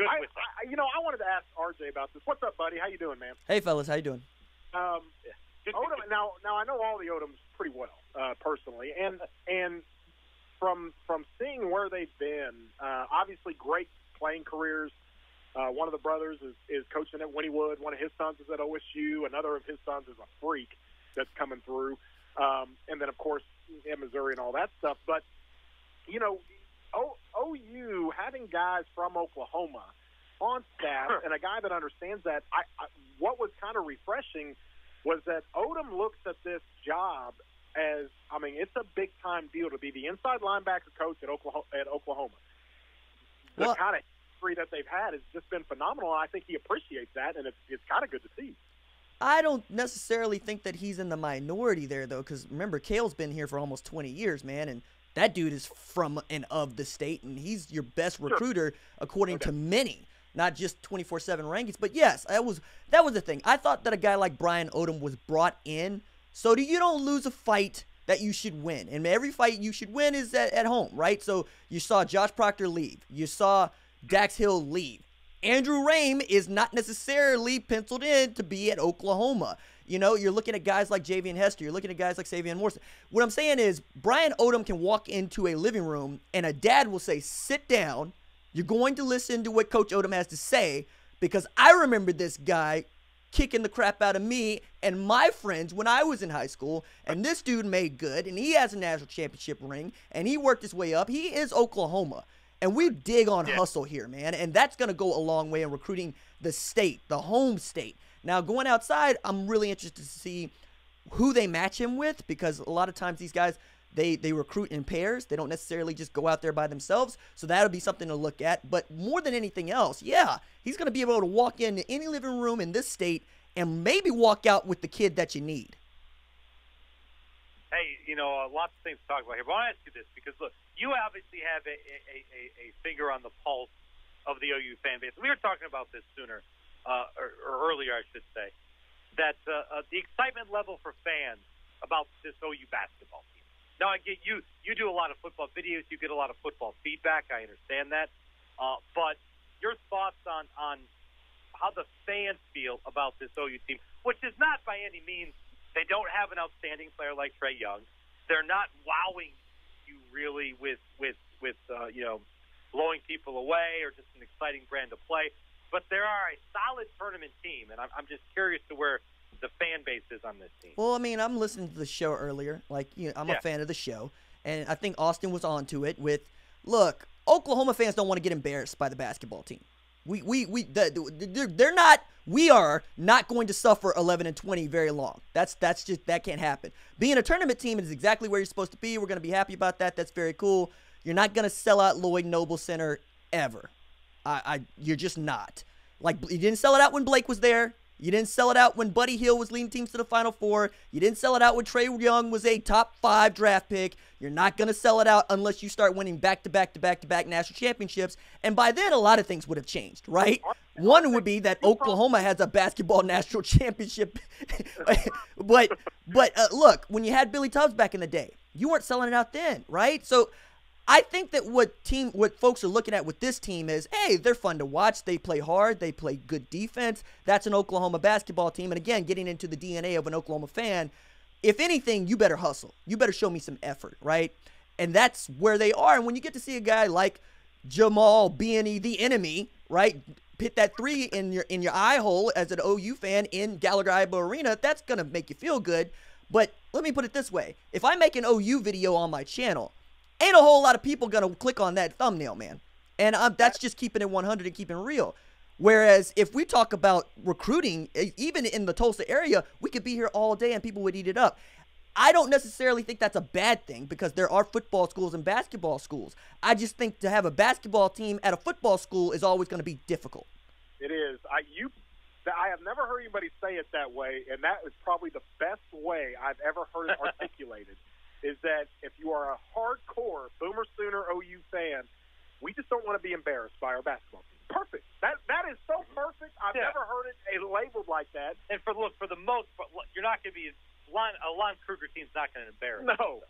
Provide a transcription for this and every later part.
good with them. I wanted to ask RJ about this. What's up, buddy? How you doing, man? Hey, fellas. How you doing? Odom, now I know all the Odoms pretty well, personally, and from seeing where they've been, obviously great playing careers. One of the brothers is coaching at Winniewood. One of his sons is at OSU. Another of his sons is a freak that's coming through. And then, of course, at Missouri and all that stuff. But, OU having guys from Oklahoma on staff and a guy that understands that, what was kind of refreshing was that Odom looks at this job as, it's a big-time deal to be the inside linebacker coach at Oklahoma. The kind of history that they've had has just been phenomenal. I think he appreciates that, and it's kind of good to see. I don't necessarily think that he's in the minority there, though, because remember, Cale's been here for almost 20 years, man, and that dude is from and of the state, and he's your best recruiter, according to many, not just 24/7 rankings. But yes, that was the thing. I thought that a guy like Brian Odom was brought in so that you don't lose a fight that you should win, and every fight you should win is at home, right? So you saw Josh Proctor leave, you saw Dax Hill leave. Andrew Rame is not necessarily penciled in to be at Oklahoma. You're looking at guys like Javion Hester. You're looking at guys like Savion Morrison. What I'm saying is Brian Odom can walk into a living room and a dad will say, sit down. You're going to listen to what Coach Odom has to say, because I remember this guy kicking the crap out of me and my friends when I was in high school, and this dude made good, and he has a national championship ring, and he worked his way up. He is Oklahoma. And we dig on hustle here, man, and that's going to go a long way in recruiting the state, the home state. Now, going outside, I'm really interested to see who they match him with, because a lot of times these guys, they recruit in pairs. They don't necessarily just go out there by themselves, so that'll be something to look at. But more than anything else, he's going to be able to walk into any living room in this state and maybe walk out with the kid that you need. Hey, lots of things to talk about here, but I want to ask you this, because, look, you obviously have a finger on the pulse of the OU fan base. We were talking about this earlier, I should say, that the excitement level for fans about this OU basketball team. Now, I get you do a lot of football videos. You get a lot of football feedback. I understand that. But your thoughts on how the fans feel about this OU team, which is not by any means – they don't have an outstanding player like Trae Young. They're not wowing you really with blowing people away or just an exciting brand to play. But they are a solid tournament team, and I'm just curious to where the fan base is on this team. Well, I'm listening to the show earlier. I'm a fan of the show, and I think Austin was on to it with, look, Oklahoma fans don't want to get embarrassed by the basketball team. We are not going to suffer 11-20 very long. That's just, that can't happen. Being a tournament team is exactly where you're supposed to be. We're going to be happy about that. That's very cool. You're not going to sell out Lloyd Noble Center ever. You're just not. You didn't sell it out when Blake was there. You didn't sell it out when Buddy Hill was leading teams to the Final Four. You didn't sell it out when Trae Young was a top 5 draft pick. You're not going to sell it out unless you start winning back-to-back national championships. And by then, a lot of things would have changed, right? One would be that Oklahoma has a basketball national championship. But look, when you had Billy Tubbs back in the day, you weren't selling it out then, right? So I think that what folks are looking at with this team is, hey, they're fun to watch. They play hard. They play good defense. That's an Oklahoma basketball team. And again, getting into the DNA of an Oklahoma fan, if anything, you better hustle. You better show me some effort, right? And that's where they are. And when you get to see a guy like Jamal Bieniemy, the enemy, right, hit that three in your eye hole as an OU fan in Gallagher-Iba Arena, that's going to make you feel good. But let me put it this way. If I make an OU video on my channel, ain't a whole lot of people going to click on that thumbnail, man. And that's just keeping it 100 and keeping it real. Whereas if we talk about recruiting, even in the Tulsa area, we could be here all day and people would eat it up. I don't necessarily think that's a bad thing, because there are football schools and basketball schools. I just think to have a basketball team at a football school is always going to be difficult. It is. I have never heard anybody say it that way, and that is probably the best way I've ever heard it articulated. Is that if you are a hardcore Boomer Sooner OU fan, we just don't want to be embarrassed by our basketball team. Perfect. That is so perfect. I've never heard it labeled like that. And for the most part, you're not going to be a Lon Kruger team's not going to embarrass.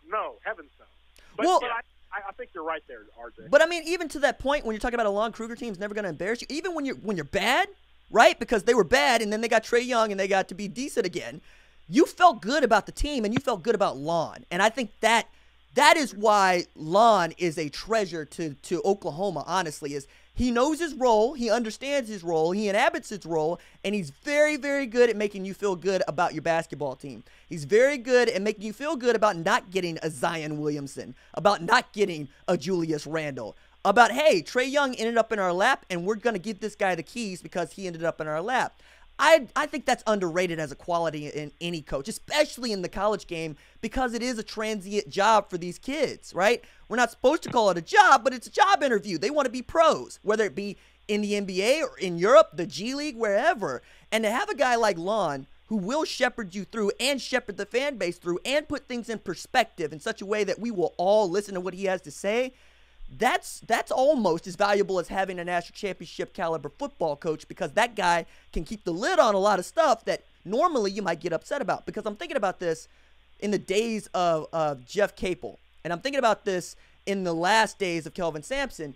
No, heavens no. But, well, but I, I think you're right there, RJ. But I mean, even to that point, when you're talking about a Lon Kruger team's never going to embarrass you, even when you're bad, right? Because they were bad, and then they got Trae Young, and they got to be decent again. You felt good about the team, and you felt good about Lon, and I think that is why Lon is a treasure to Oklahoma. Honestly, is he knows his role, he understands his role, he inhabits his role, and he's very, very good at making you feel good about your basketball team. He's very good at making you feel good about not getting a Zion Williamson, about not getting a Julius Randle, about, hey, Trae Young ended up in our lap, and we're going to give this guy the keys because he ended up in our lap. I think that's underrated as a quality in any coach, especially in the college game, because it is a transient job for these kids, right? We're not supposed to call it a job, but it's a job interview. They want to be pros, whether it be in the NBA or in Europe, the G League, wherever. And to have a guy like Lon who will shepherd you through and shepherd the fan base through and put things in perspective in such a way that we will all listen to what he has to say, that's almost as valuable as having a national championship caliber football coach, because that guy can keep the lid on a lot of stuff that normally you might get upset about. Because I'm thinking about this in the days of Jeff Capel, and I'm thinking about this in the last days of Kelvin Sampson.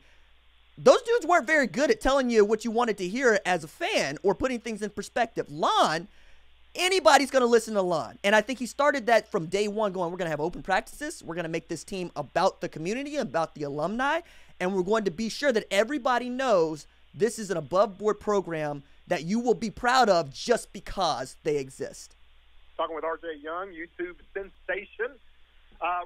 Those dudes weren't very good at telling you what you wanted to hear as a fan or putting things in perspective. Lon, anybody's going to listen to Lon. And I think he started that from day one, going, we're going to have open practices. We're going to make this team about the community, about the alumni. And we're going to be sure that everybody knows this is an above-board program that you will be proud of just because they exist. Talking with RJ Young, YouTube sensation.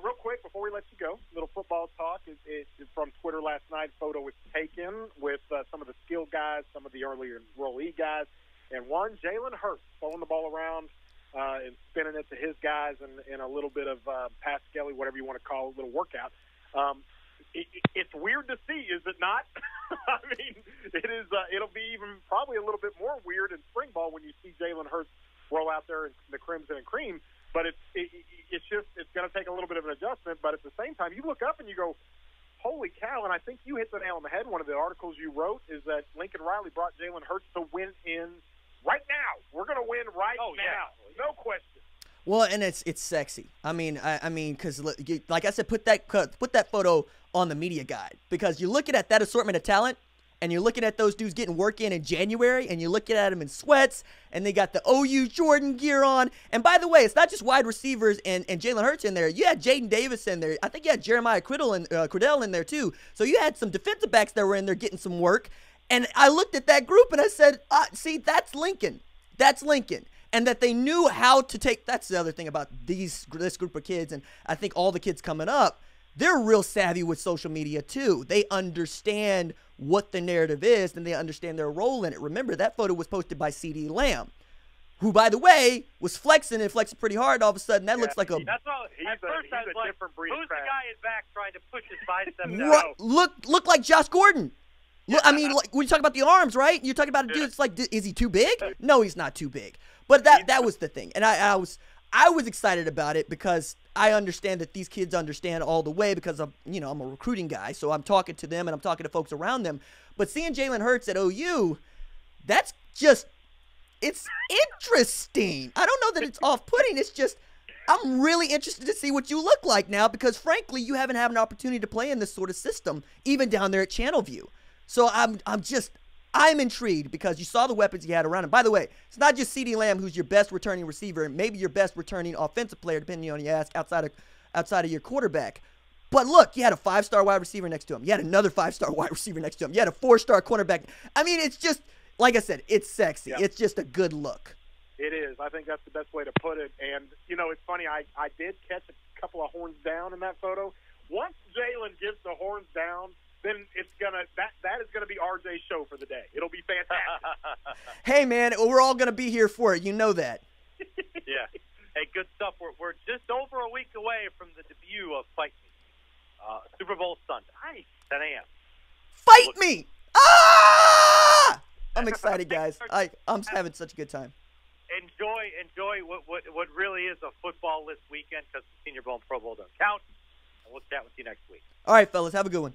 Real quick, before we let you go, a little football talk. It's from Twitter last night. Photo was taken with some of the skill guys, some of the earlier enrollee guys. And one, Jalen Hurts, throwing the ball around and spinning it to his guys in a little bit of pass skelly, whatever you want to call it, little workout. It's weird to see, is it not? I mean, it is. It'll be even probably a little bit more weird in spring ball when you see Jalen Hurts roll out there in the crimson and cream. But it's going to take a little bit of an adjustment. But at the same time, you look up and you go, holy cow, and I think you hit the nail on the head. One of the articles you wrote is that Lincoln Riley brought Jalen Hurts to win in – right now, we're gonna win right now, no question. Well, and it's sexy. I mean, I mean, because like I said, put that photo on the media guide, because you're looking at that assortment of talent, and you're looking at those dudes getting work in January, and you're looking at them in sweats, and they got the OU Jordan gear on. And by the way, it's not just wide receivers and Jalen Hurts in there. You had Jaden Davis in there. I think you had Jeremiah Criddle in there too. So you had some defensive backs that were in there getting some work. And I looked at that group and I said, see, that's Lincoln. That's Lincoln. And that they knew how to take – that's the other thing about this group of kids, and I think all the kids coming up, they're real savvy with social media too. They understand what the narrative is, and they understand their role in it. Remember, that photo was posted by CeeDee Lamb, who, by the way, was flexing and flexing pretty hard. All of a sudden, that looks like a – that's all. At first, I was like, who's the guy in back trying to push his bicep down? Look like Josh Gordon. Look, I mean, like, when you talk about the arms, right? You're talking about a dude that's like, is he too big? No, he's not too big. But that was the thing. And I was excited about it because I understand that these kids understand all the way, because I'm a recruiting guy, so I'm talking to them and I'm talking to folks around them. But seeing Jalen Hurts at OU, that's just, it's interesting. I don't know that it's off-putting. It's just, I'm really interested to see what you look like now, because frankly, you haven't had an opportunity to play in this sort of system, even down there at Channel View. So I'm intrigued, because you saw the weapons he had around him. By the way, it's not just CeeDee Lamb who's your best returning receiver and maybe your best returning offensive player, depending on you ask, outside of your quarterback. But look, you had a 5-star wide receiver next to him. You had another 5-star wide receiver next to him. You had a 4-star cornerback. I mean, it's just, like I said, it's sexy. Yep. It's just a good look. It is. I think that's the best way to put it. And, you know, it's funny. I did catch a couple of horns down in that photo. Once Jalen gives the horns down, then it's gonna that is gonna be RJ's show for the day. It'll be fantastic. Hey man, we're all gonna be here for it. You know that. Yeah. Hey, good stuff. We're just over a week away from the debut of Fight Me, Super Bowl Sunday. Nice. 10 a.m. Fight Me. Ah! I'm excited, guys. I'm having such a good time. Enjoy what really is a football-less weekend, because the Senior Bowl and Pro Bowl don't count. And we'll chat with you next week. All right, fellas, have a good one.